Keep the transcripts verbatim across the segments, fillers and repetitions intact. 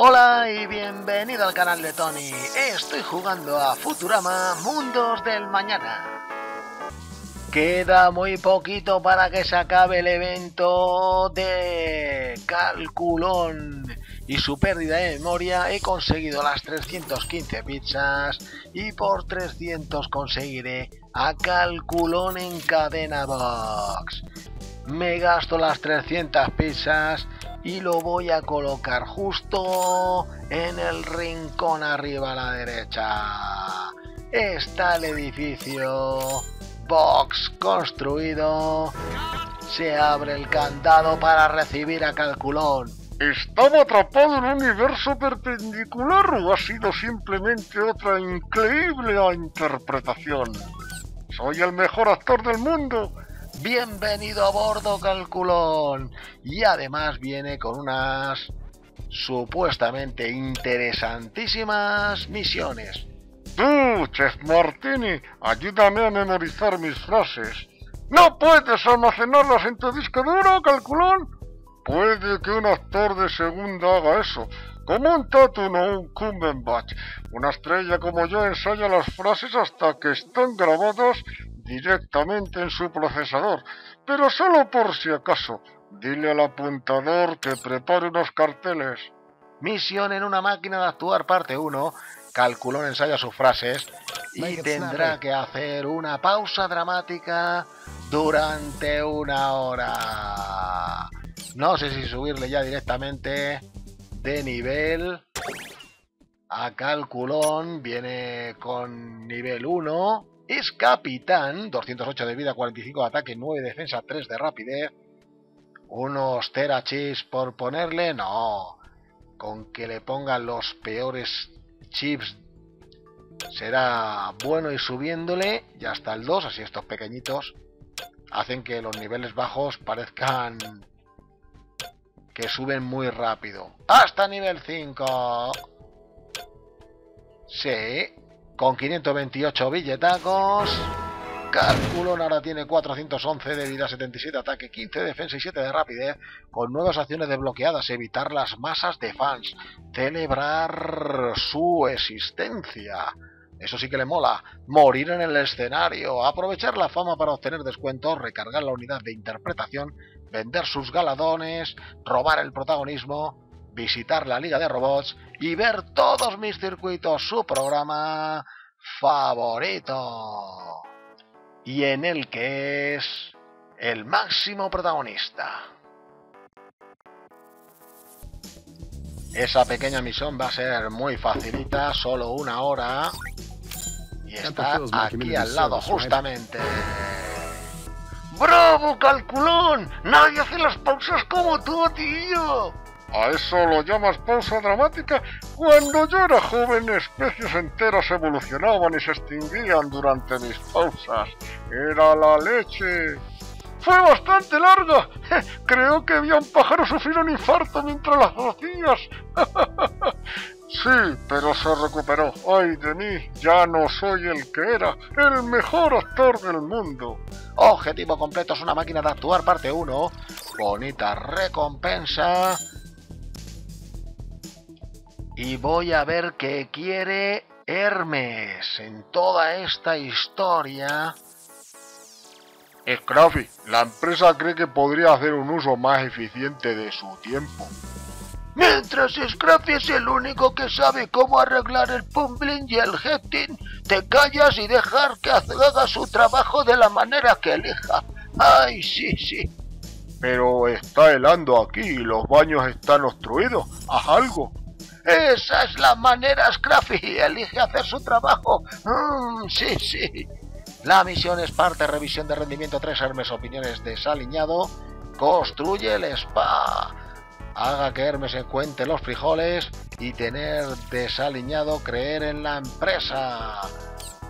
Hola y bienvenido al canal de Tony. Estoy jugando a Futurama: Mundos del Mañana. Queda muy poquito para que se acabe el evento de Calculon y su pérdida de memoria. He conseguido las trescientas quince pizzas y por trescientos conseguiré a Calculon en Cadena Box. Me gasto las trescientas pizzas y lo voy a colocar justo en el rincón arriba a la derecha. Está el edificio Box construido. Se abre el candado para recibir a Calculon. ¿Estaba atrapado en un universo perpendicular o ha sido simplemente otra increíble interpretación? Soy el mejor actor del mundo. Bienvenido a bordo, Calculon. Y además viene con unas supuestamente interesantísimas misiones. Tú, Chef Martini, ayúdame a memorizar mis frases. ¿No puedes almacenarlas en tu disco duro, Calculon? Puede que un actor de segunda haga eso, como un Tatum o un Cumberbatch. Una estrella como yo ensaya las frases hasta que están grabadas directamente en su procesador, pero solo por si acaso. Dile al apuntador que prepare unos carteles. Misión en una máquina de actuar parte uno. Calculon ensaya sus frases y tendrá que hacer una pausa dramática durante una hora. No sé si subirle ya directamente de nivel a Calculon. Viene con nivel uno. Es capitán, doscientos ocho de vida, cuarenta y cinco de ataque, nueve de defensa, tres de rapidez. Unos terachips por ponerle, no. Con que le pongan los peores chips será bueno ir subiéndole. Ya está el dos, así estos pequeñitos hacen que los niveles bajos parezcan que suben muy rápido. ¡Hasta nivel cinco! Sí. Con quinientos veintiocho billetacos, Calculon ahora tiene cuatrocientos once de vida, setenta y siete de ataque, quince de defensa y siete de rapidez, con nuevas acciones desbloqueadas, evitar las masas de fans, celebrar su existencia, eso sí que le mola, morir en el escenario, aprovechar la fama para obtener descuentos, recargar la unidad de interpretación, vender sus galardones, robar el protagonismo, visitar la Liga de Robots y ver todos mis circuitos, su programa favorito, y en el que es el máximo protagonista. Esa pequeña misión va a ser muy facilita, solo una hora, y está aquí al lado justamente. ¡Bravo, Calculon! ¡Nadie hace las pausas como tú, tío! ¿A eso lo llamas pausa dramática? Cuando yo era joven, especies enteras evolucionaban y se extinguían durante mis pausas. ¡Era la leche! ¡Fue bastante larga! Creo que vi a un pájaro sufrir un infarto mientras las hacías. Sí, pero se recuperó. ¡Ay de mí! Ya no soy el que era, el mejor actor del mundo. Objetivo completo es una máquina de actuar parte uno. Bonita recompensa. Y voy a ver qué quiere Hermes en toda esta historia. Scruffy, la empresa cree que podría hacer un uso más eficiente de su tiempo. Mientras Scruffy es el único que sabe cómo arreglar el pumbling y el hefting, te callas y dejar que haga su trabajo de la manera que elija. Ay, sí, sí. Pero está helando aquí y los baños están obstruidos. Haz algo. Esa es la manera, Scruffy. Elige hacer su trabajo. Mm, sí, sí. La misión es parte revisión de rendimiento tres. Hermes, opiniones desaliñado. Construye el spa. Haga que Hermes encuentre los frijoles y tener desaliñado creer en la empresa.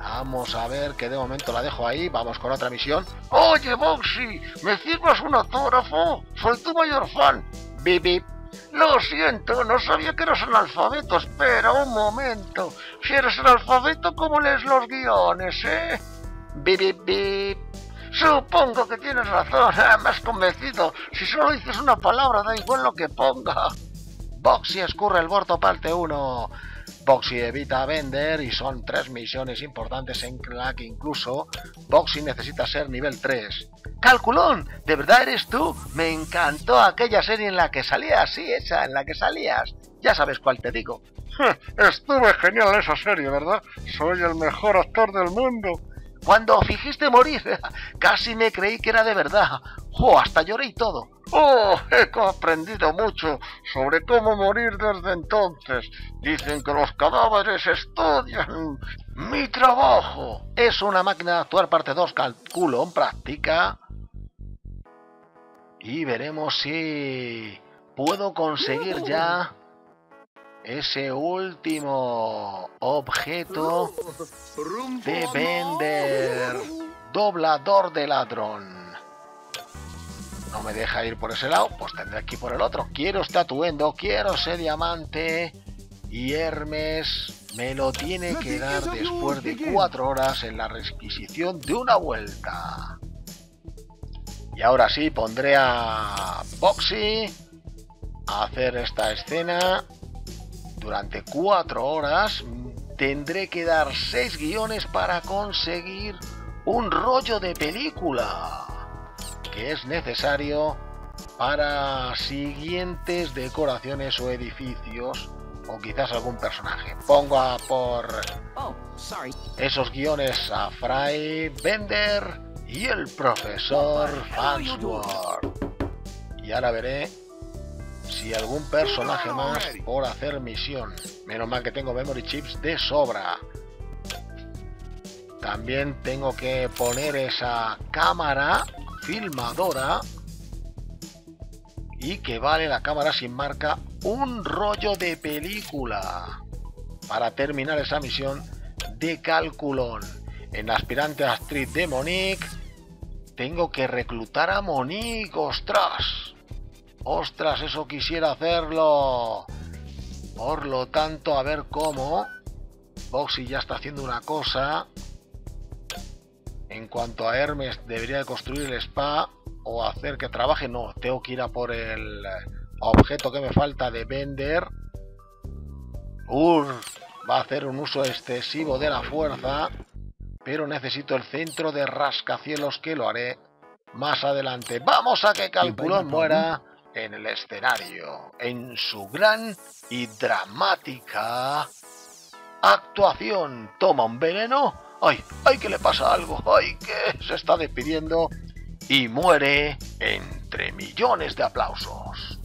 Vamos a ver, que de momento la dejo ahí. Vamos con otra misión. Oye, Boxy, ¿me firmas un autógrafo? Soy tu mayor fan. Bip, bip. Lo siento, no sabía que eras analfabeto. Espera un momento. Si eres analfabeto, ¿cómo lees los guiones, eh? Bip, bip, bip. Supongo que tienes razón. Me has convencido. Si solo dices una palabra, da igual lo que ponga. Boxy escurre el bordo parte uno. Boxy evita a Bender y son tres misiones importantes en la que incluso Boxy necesita ser nivel tres. ¡Calculón! ¿De verdad eres tú? Me encantó aquella serie en la que salías, sí, esa en la que salías. Ya sabes cuál te digo. Estuve genial esa serie, ¿verdad? Soy el mejor actor del mundo. Cuando fingiste morir, casi me creí que era de verdad. ¡Oh, hasta lloré y todo! ¡Oh, he aprendido mucho sobre cómo morir desde entonces! Dicen que los cadáveres estudian mi trabajo. Es una máquina actual parte dos, Calculon practica. Y veremos si puedo conseguir ya ese último objeto de Bender. Doblador de ladrón. No me deja ir por ese lado, pues tendré que ir por el otro. Quiero este atuendo, quiero ese diamante. Y Hermes me lo tiene que dar después de cuatro horas en la requisición de una vuelta. Y ahora sí pondré a Boxy a hacer esta escena. Durante cuatro horas tendré que dar seis guiones para conseguir un rollo de película que es necesario para siguientes decoraciones o edificios o quizás algún personaje. Pongo a por esos guiones a Fry, Bender y el profesor Farnsworth. Y ahora veré si algún personaje más por hacer misión. Menos mal que tengo memory chips de sobra. También tengo que poner esa cámara filmadora. Y que vale la cámara sin marca un rollo de película. Para terminar esa misión de Calculon. En la aspirante actriz de Monique. Tengo que reclutar a Monique. ¡Ostras! ¡Ostras! Eso quisiera hacerlo. Por lo tanto, a ver cómo. Boxy ya está haciendo una cosa. En cuanto a Hermes, debería de construir el spa o hacer que trabaje. No, tengo que ir a por el objeto que me falta de Bender. Ur, va a hacer un uso excesivo de la fuerza. Pero necesito el centro de rascacielos que lo haré más adelante. ¡Vamos a que Calculón muera! En el escenario, en su gran y dramática actuación. Toma un veneno. Ay, ay, que le pasa algo. Ay, que se está despidiendo. Y muere entre millones de aplausos.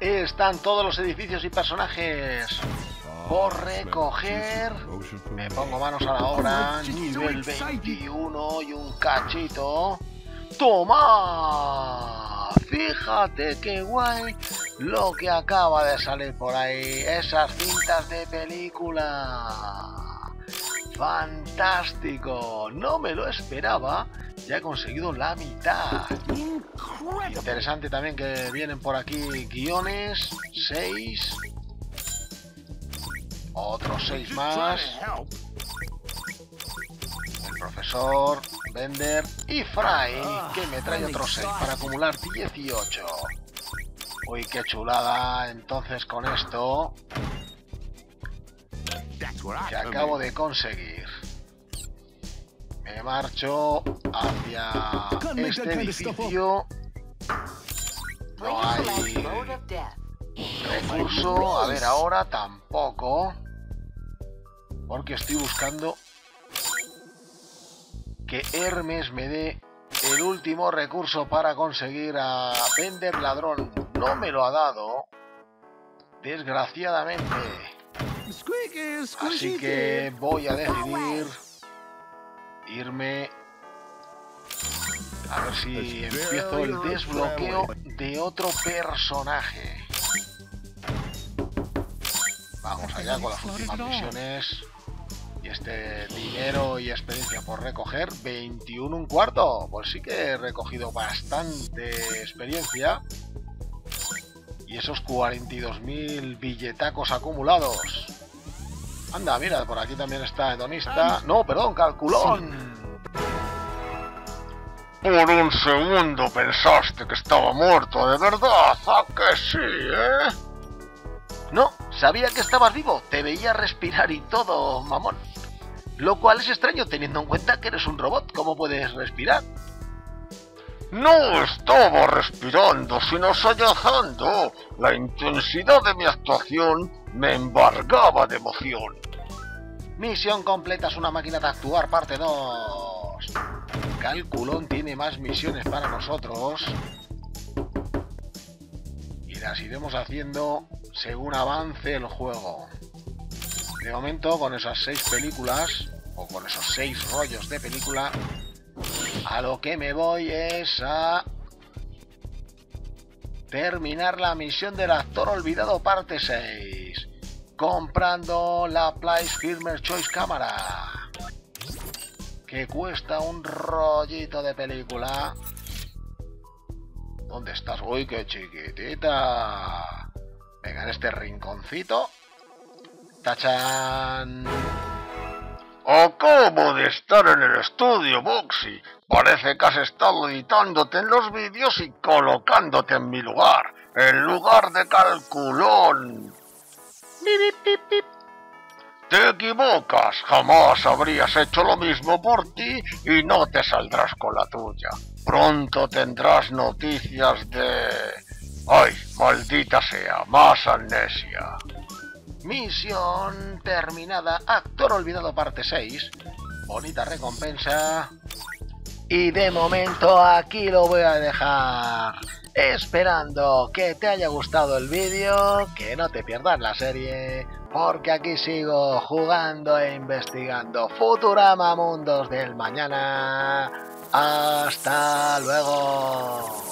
Están todos los edificios y personajes por recoger. Me pongo manos a la obra. Nivel veintiuno y un cachito. ¡Toma! Fíjate qué guay lo que acaba de salir por ahí. Esas cintas de película. ¡Fantástico! No me lo esperaba. Ya he conseguido la mitad. Interesante también que vienen por aquí guiones. Seis. Otros seis más. El profesor... Bender y Fry, que me trae otros seis para acumular dieciocho. Uy, qué chulada. Entonces con esto que acabo de conseguir me marcho hacia este edificio. No hay recurso. A ver, ahora tampoco, porque estoy buscando que Hermes me dé el último recurso para conseguir a Bender ladrón. No me lo ha dado, desgraciadamente. Así que voy a decidir irme a ver si empiezo el desbloqueo de otro personaje. Vamos allá con las últimas misiones. Este dinero y experiencia por recoger, veintiuno un cuarto. Pues sí que he recogido bastante experiencia. Y esos cuarenta y dos mil billetacos acumulados. Anda, mira, por aquí también está Hedonista. No, perdón, Calculón. Por un segundo pensaste que estaba muerto, de verdad, ¿a que sí, eh? No, sabía que estabas vivo, te veía respirar y todo, mamón. Lo cual es extraño teniendo en cuenta que eres un robot, ¿cómo puedes respirar? No estaba respirando, sino sollozando. La intensidad de mi actuación me embargaba de emoción. Misión completa es una máquina de actuar, parte dos. Calculon tiene más misiones para nosotros. Y las iremos haciendo según avance el juego. De momento, con esas seis películas, o con esos seis rollos de película, a lo que me voy es a terminar la misión del actor olvidado parte seis, comprando la Place Firmer Choice Cámara, que cuesta un rollito de película. ¿Dónde estás? ¡Uy, qué chiquitita! Venga, en este rinconcito. ¡Tachán! Acabo de estar en el estudio, Boxy. Parece que has estado editándote en los vídeos y colocándote en mi lugar, en lugar de Calculón. Te equivocas, jamás habrías hecho lo mismo por ti y no te saldrás con la tuya. Pronto tendrás noticias de... ¡Ay, maldita sea, más amnesia! Misión terminada, actor olvidado parte seis, bonita recompensa. Y de momento aquí lo voy a dejar, esperando que te haya gustado el vídeo, que no te pierdas la serie, porque aquí sigo jugando e investigando Futurama Mundos del Mañana. ¡Hasta luego!